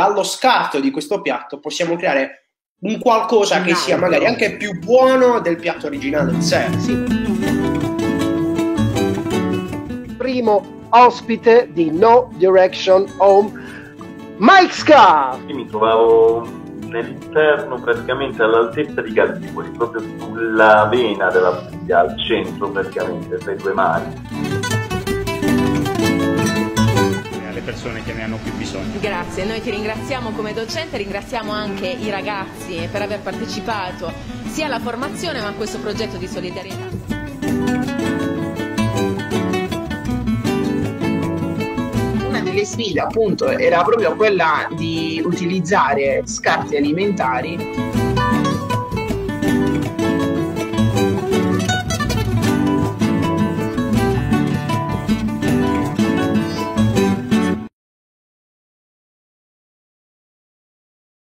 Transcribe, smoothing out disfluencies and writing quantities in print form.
dallo scarto di questo piatto possiamo creare un qualcosa che sia magari anche più buono del piatto originale in sé. Sì. Primo ospite di No Direction Home, Mike Ska. Mi trovavo nell'interno, praticamente all'altezza di Caltivoli, proprio sulla vena della Puglia, al centro praticamente, tra i due mari. Persone che ne hanno più bisogno. Grazie, noi ti ringraziamo come docente, ringraziamo anche i ragazzi per aver partecipato sia alla formazione ma a questo progetto di solidarietà. Una delle sfide appunto era proprio quella di utilizzare scarti alimentari